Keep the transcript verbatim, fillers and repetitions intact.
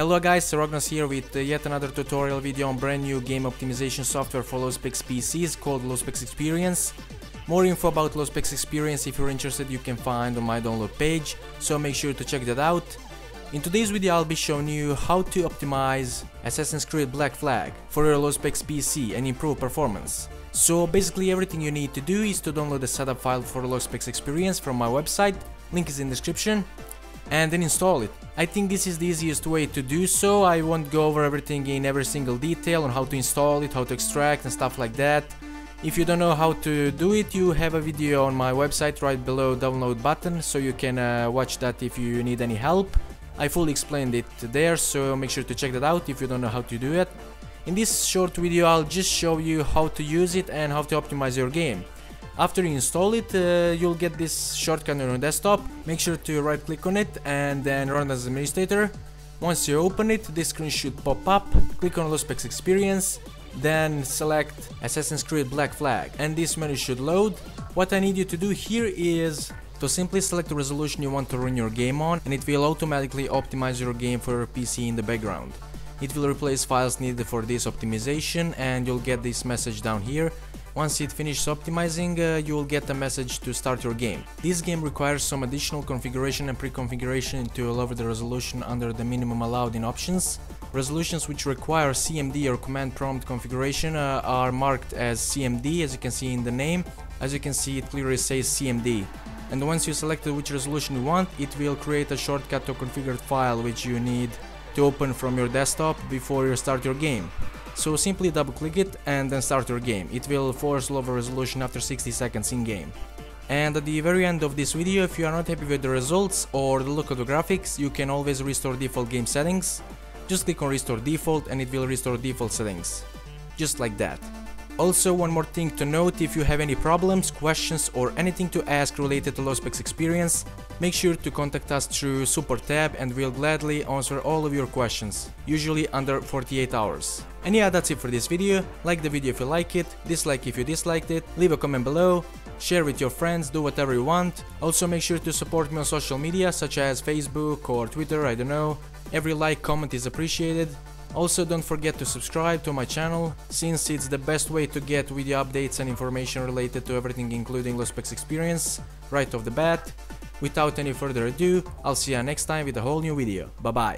Hello guys, Rognos here with yet another tutorial video on brand new game optimization software for low specs P Cs called Low Specs Experience. More info about Low Specs Experience, if you're interested, you can find on my download page, so make sure to check that out. In today's video I'll be showing you how to optimize Assassin's Creed Black Flag for your low specs P C and improve performance. So basically everything you need to do is to download the setup file for Low Specs Experience from my website, link is in the description, and then install it. I think this is the easiest way to do so. I won't go over everything in every single detail on how to install it, how to extract and stuff like that. If you don't know how to do it, you have a video on my website right below download button, so you can uh, watch that if you need any help. I fully explained it there, so make sure to check that out if you don't know how to do it. In this short video I'll just show you how to use it and how to optimize your game. After you install it, uh, you'll get this shortcut on your desktop. Make sure to right click on it and then run as administrator. Once you open it, this screen should pop up. Click on Low Specs Experience, then select Assassin's Creed Black Flag, and this menu should load. What I need you to do here is to simply select the resolution you want to run your game on, and it will automatically optimize your game for your P C in the background. It will replace files needed for this optimization, and you'll get this message down here. Once it finishes optimizing, uh, you'll get a message to start your game. This game requires some additional configuration and pre-configuration to lower the resolution under the minimum allowed in options. Resolutions which require C M D or command prompt configuration uh, are marked as C M D, as you can see in the name. As you can see, it clearly says C M D. And once you selected which resolution you want, it will create a shortcut to a configured file which you need to open from your desktop before you start your game. So simply double click it and then start your game. It will force lower resolution after sixty seconds in game. And at the very end of this video, if you are not happy with the results or the look of the graphics, you can always restore default game settings. Just click on restore default and it will restore default settings. Just like that. Also, one more thing to note, if you have any problems, questions or anything to ask related to Low Specs Experience, make sure to contact us through support tab and we'll gladly answer all of your questions, usually under forty-eight hours. And yeah, that's it for this video. Like the video if you like it, dislike if you disliked it, leave a comment below, share with your friends, do whatever you want. Also make sure to support me on social media such as Facebook or Twitter, I don't know. Every like, comment is appreciated. Also, don't forget to subscribe to my channel, since it's the best way to get video updates and information related to everything including Low Specs Experience right off the bat. Without any further ado, I'll see you next time with a whole new video. Bye bye.